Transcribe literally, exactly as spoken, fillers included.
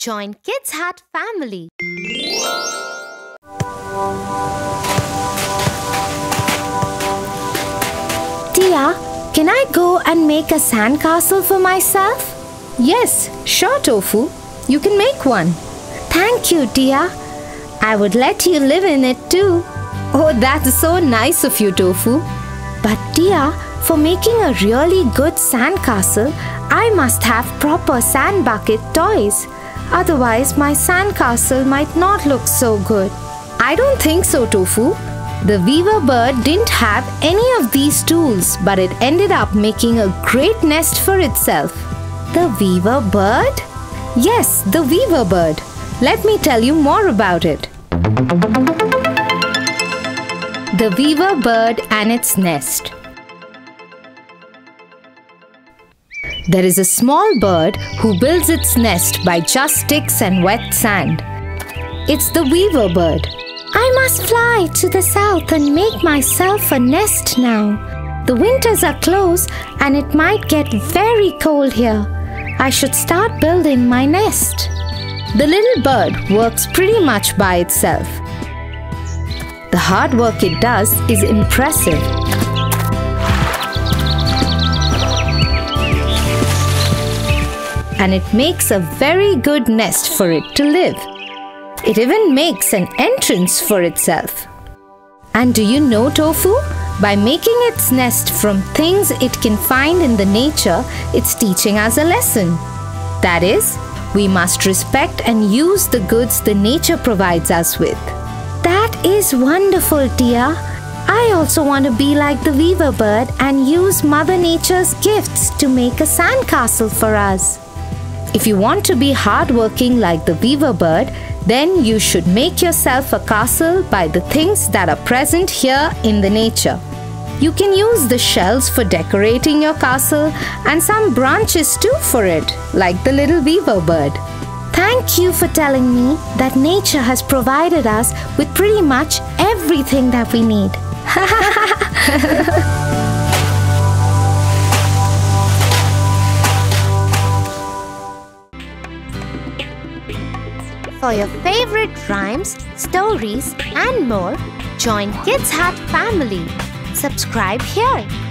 Join Kids Hut family. Tia, can I go and make a sandcastle for myself? Yes, sure, Tofu. You can make one. Thank you, Tia. I would let you live in it too. Oh, that's so nice of you, Tofu. But Tia, for making a really good sandcastle, I must have proper sand bucket toys. Otherwise, my sandcastle might not look so good. I don't think so, Tofu. The weaver bird didn't have any of these tools, but it ended up making a great nest for itself. The weaver bird? Yes, the weaver bird. Let me tell you more about it. The weaver bird and its nest. There is a small bird who builds its nest by just sticks and wet sand. It's the weaver bird. I must fly to the south and make myself a nest now. The winters are close and it might get very cold here. I should start building my nest. The little bird works pretty much by itself. The hard work it does is impressive. And it makes a very good nest for it to live. It even makes an entrance for itself. And do you know, Tofu? By making its nest from things it can find in the nature, it's teaching us a lesson. That is, we must respect and use the goods the nature provides us with. That is wonderful, Tia. I also want to be like the weaver bird and use Mother Nature's gifts to make a sandcastle for us. If you want to be hardworking like the weaver bird, then you should make yourself a castle by the things that are present here in the nature. You can use the shells for decorating your castle and some branches too for it, like the little weaver bird. Thank you for telling me that nature has provided us with pretty much everything that we need. For your favorite rhymes, stories and more, join Kids Hut family. Subscribe here.